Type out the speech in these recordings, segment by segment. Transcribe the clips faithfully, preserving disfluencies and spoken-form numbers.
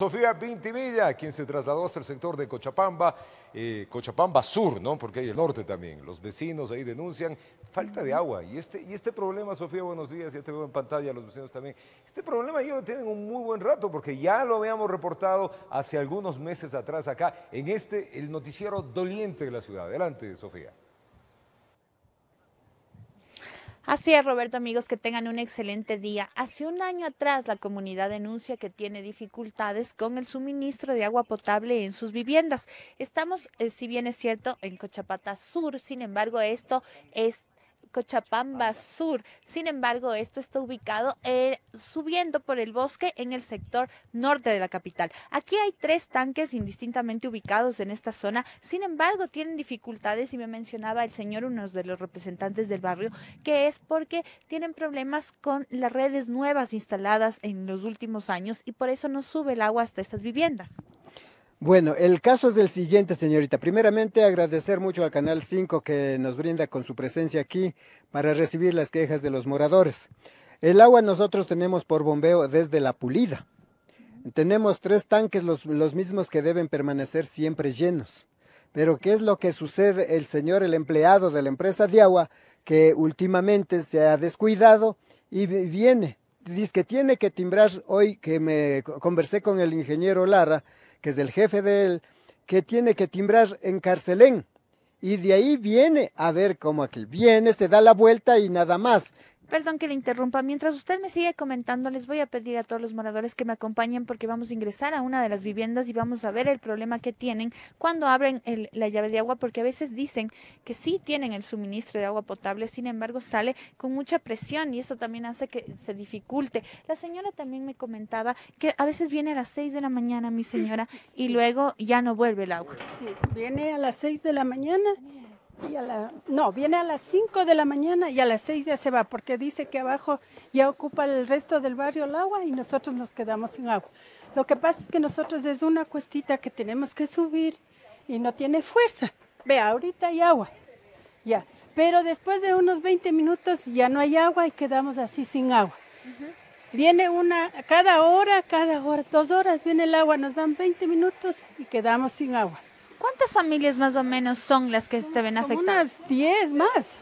Sofía Pintimilla, quien se trasladó hasta el sector de Cochapamba, eh, Cochapamba Sur, ¿no? Porque hay el norte también. Los vecinos ahí denuncian falta de agua. Y este, y este problema, Sofía, buenos días, ya te veo en pantalla, los vecinos también. Este problema ellos tienen un muy buen rato, porque ya lo habíamos reportado hace algunos meses atrás acá, en este, el noticiero doliente de la ciudad. Adelante, Sofía. Así es, Roberto, amigos, que tengan un excelente día. Hace un año atrás la comunidad denuncia que tiene dificultades con el suministro de agua potable en sus viviendas. Estamos, eh, si bien es cierto, en Cochapamba Sur, sin embargo, esto es Cochapamba Sur. Sin embargo, esto está ubicado eh, subiendo por el bosque en el sector norte de la capital. Aquí hay tres tanques indistintamente ubicados en esta zona. Sin embargo, tienen dificultades y me mencionaba el señor, uno de los representantes del barrio, que es porque tienen problemas con las redes nuevas instaladas en los últimos años y por eso no sube el agua hasta estas viviendas. Bueno, el caso es el siguiente, señorita. Primeramente, agradecer mucho al Canal cinco que nos brinda con su presencia aquí para recibir las quejas de los moradores. El agua nosotros tenemos por bombeo desde La Pulida. Tenemos tres tanques, los, los mismos que deben permanecer siempre llenos. Pero ¿qué es lo que sucede? El señor, el empleado de la empresa de agua, que últimamente se ha descuidado y viene. Dice que tiene que timbrar hoy, que me conversé con el ingeniero Lara, que es el jefe de él, que tiene que timbrar en Carcelén. Y de ahí viene, a ver cómo aquí, viene, se da la vuelta y nada más. Perdón que le interrumpa, mientras usted me sigue comentando, les voy a pedir a todos los moradores que me acompañen porque vamos a ingresar a una de las viviendas y vamos a ver el problema que tienen cuando abren el, la llave de agua, porque a veces dicen que sí tienen el suministro de agua potable, sin embargo sale con mucha presión y eso también hace que se dificulte. La señora también me comentaba que a veces viene a las seis de la mañana, mi señora, y luego ya no vuelve el agua. Sí, viene a las seis de la mañana. Y a la, no, viene a las cinco de la mañana y a las seis ya se va, porque dice que abajo ya ocupa el resto del barrio el agua y nosotros nos quedamos sin agua. Lo que pasa es que nosotros es una cuestita que tenemos que subir y no tiene fuerza. Ve, ahorita hay agua, ya. Pero después de unos veinte minutos ya no hay agua y quedamos así sin agua. Uh-huh. Viene una, cada hora, cada hora, dos horas viene el agua, nos dan veinte minutos y quedamos sin agua. ¿Cuántas familias más o menos son las que se ven afectadas? Unas diez más,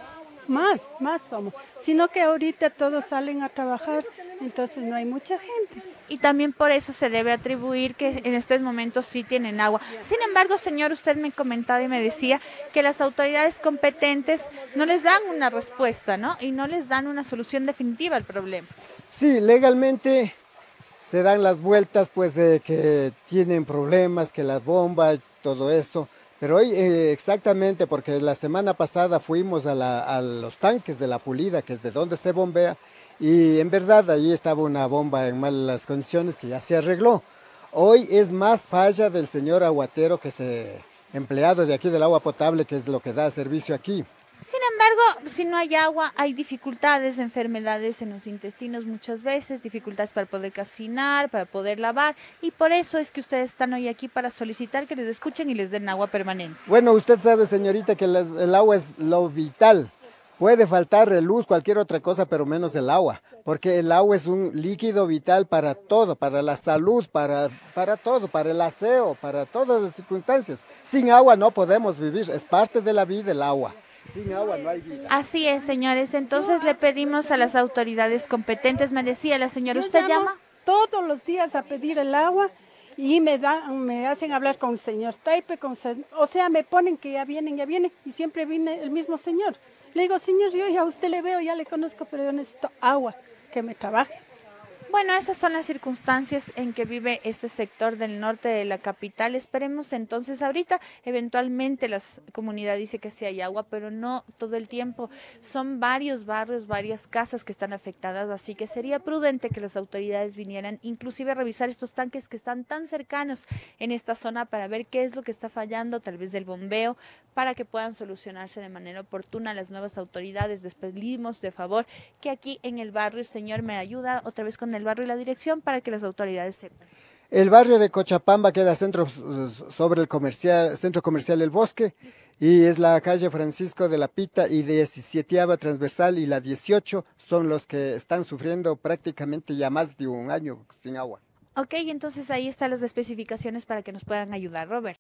más, más somos. Sino que ahorita todos salen a trabajar, entonces no hay mucha gente. Y también por eso se debe atribuir que en estos momentos sí tienen agua. Sin embargo, señor, usted me comentaba y me decía que las autoridades competentes no les dan una respuesta, ¿no? Y no les dan una solución definitiva al problema. Sí, legalmente se dan las vueltas, pues, de que tienen problemas, que la bomba, todo esto, pero hoy eh, exactamente, porque la semana pasada fuimos a, la, a los tanques de La Pulida, que es de donde se bombea, y en verdad allí estaba una bomba en malas condiciones que ya se arregló. Hoy es más falla del señor aguatero, que es eh, empleado de aquí del agua potable, que es lo que da servicio aquí. Sin embargo, si no hay agua, hay dificultades, enfermedades en los intestinos muchas veces, dificultades para poder cocinar, para poder lavar, y por eso es que ustedes están hoy aquí para solicitar que les escuchen y les den agua permanente. Bueno, usted sabe, señorita, que las, el agua es lo vital. Puede faltar luz, cualquier otra cosa, pero menos el agua, porque el agua es un líquido vital para todo, para la salud, para, para todo, para el aseo, para todas las circunstancias. Sin agua no podemos vivir, es parte de la vida el agua. Sin agua no hay vida. Así es, señores. Entonces le pedimos a las autoridades competentes, me decía la señora, ¿usted llama? Todos los días a pedir el agua y me da, me hacen hablar con el señor Taipe, con, o sea, me ponen que ya vienen, ya vienen, y siempre viene el mismo señor. Le digo, señor, yo ya a usted le veo, ya le conozco, pero yo necesito agua, que me trabaje. Bueno, estas son las circunstancias en que vive este sector del norte de la capital. Esperemos entonces ahorita, eventualmente la comunidad dice que sí hay agua, pero no todo el tiempo. Son varios barrios, varias casas que están afectadas, así que sería prudente que las autoridades vinieran inclusive a revisar estos tanques que están tan cercanos en esta zona para ver qué es lo que está fallando, tal vez del bombeo, para que puedan solucionarse de manera oportuna las nuevas autoridades. Les pedimos de favor que aquí en el barrio, señor, me ayuda otra vez con el barrio y la dirección para que las autoridades sepan. El barrio de Cochapamba queda centro, sobre el comercial, centro comercial El Bosque, y es la calle Francisco de la Pita y diecisiete transversal y la dieciocho son los que están sufriendo prácticamente ya más de un año sin agua. Ok, entonces ahí están las especificaciones para que nos puedan ayudar, Robert.